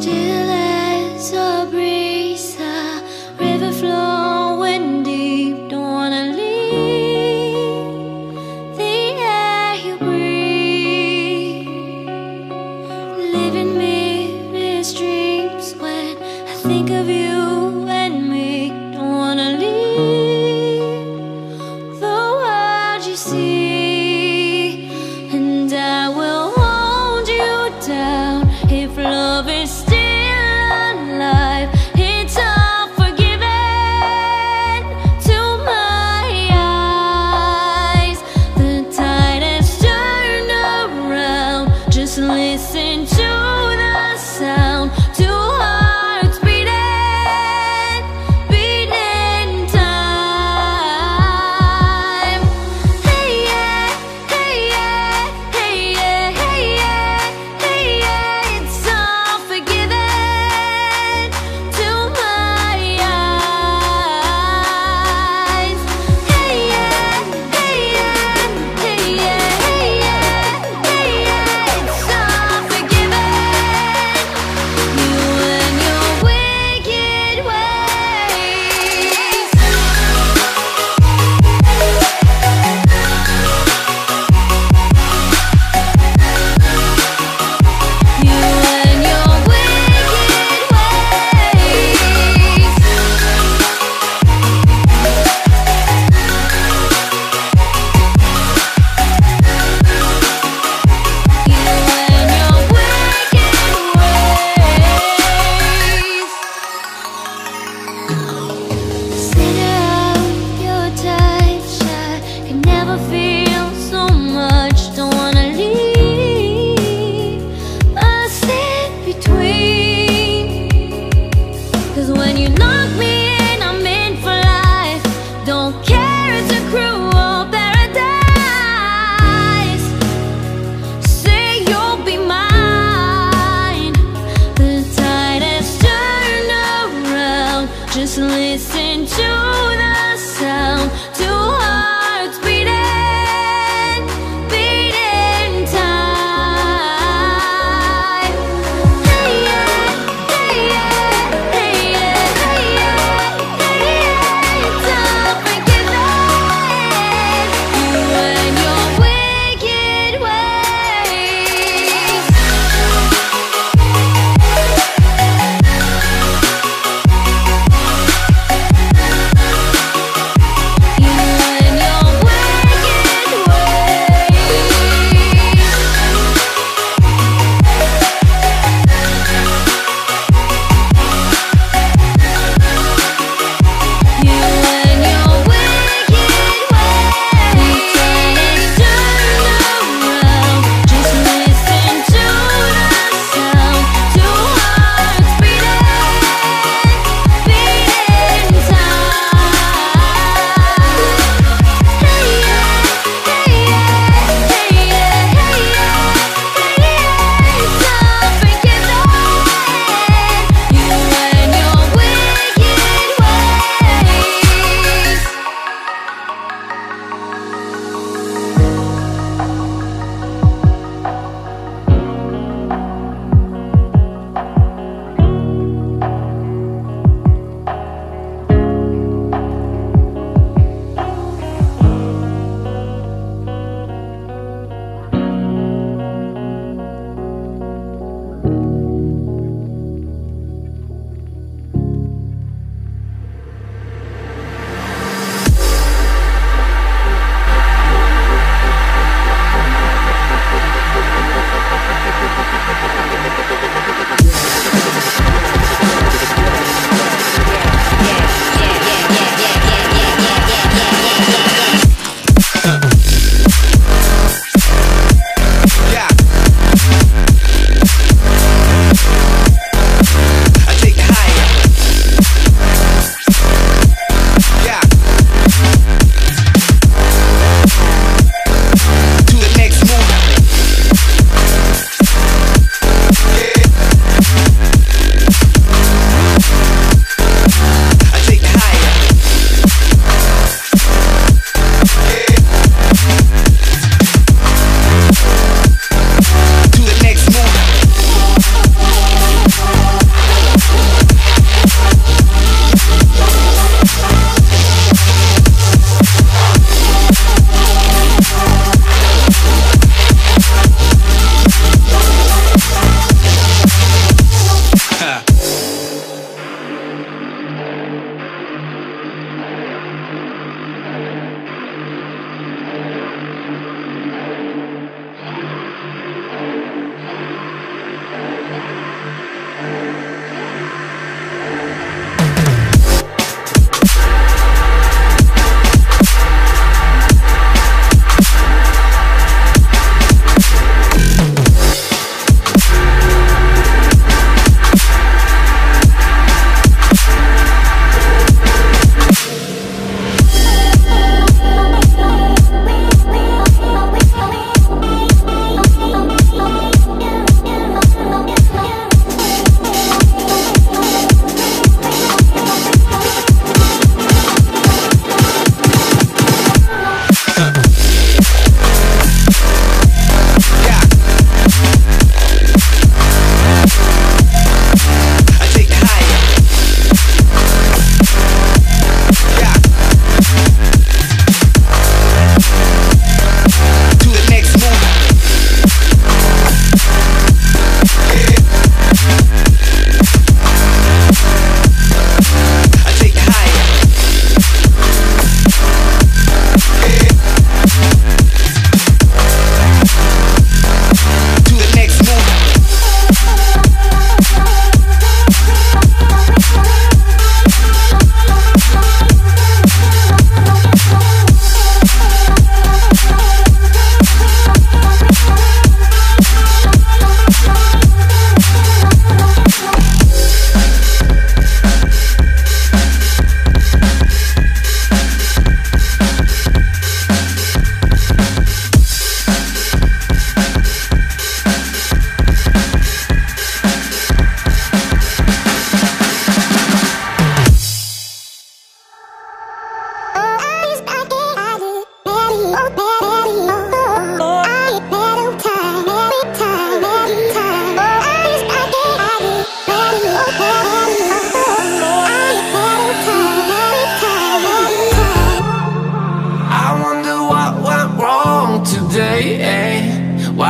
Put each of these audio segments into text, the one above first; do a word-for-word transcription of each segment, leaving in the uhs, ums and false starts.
still as a breeze, a river flowing deep. Don't wanna leave the air you breathe. Living meaningless dreams when I think of you and me. Don't wanna leave the world you see, and I will hold you down if love is still alive. It's unforgiving to my eyes. The tide has turned around. Just listen to the sound, two hearts beating, beating time. Hey yeah, hey yeah, hey yeah, hey yeah, hey yeah. It's unforgiving.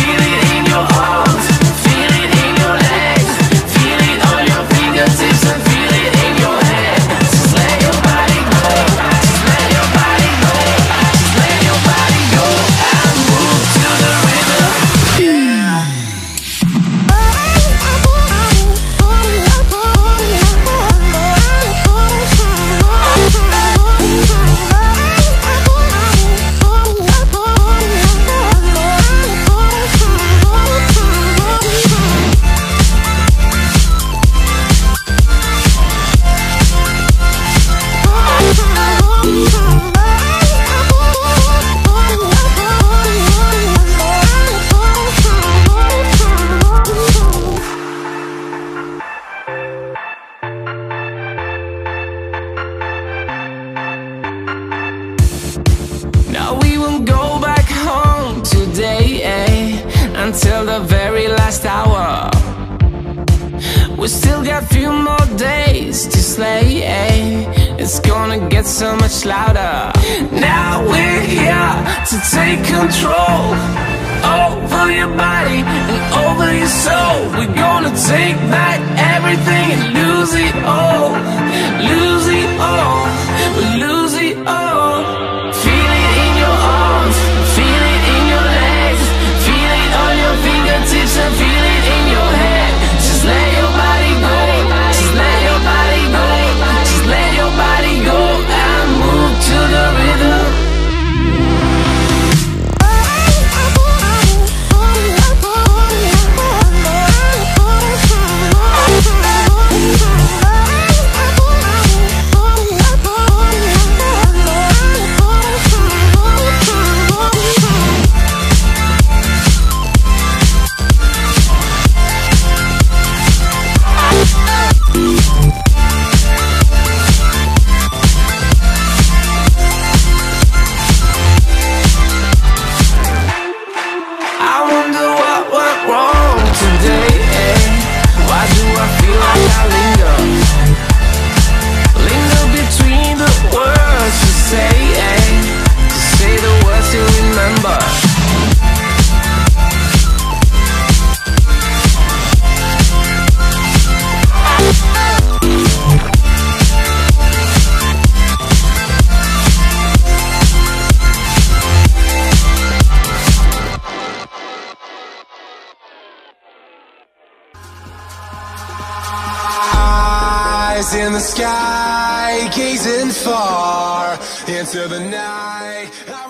Feel it in your arms. Feel it in your legs. Feel it on your fingertips and feel it in your head. Just let your body go. Just let your body go. Just let your body go. And move to the rhythm. Until the very last hour, we still got few more days to slay, eh? It's gonna get so much louder. Now we're here to take control over your body and over your soul. We're gonna take back everything and lose it all. Lose it all. Lose it all. Feel it in your arms. Feel it in your legs. Fingertips and feel it in your head. Just let your body go. Just let your body go. Just let your body go and move to the rhythm. In the sky, gazing far into the night.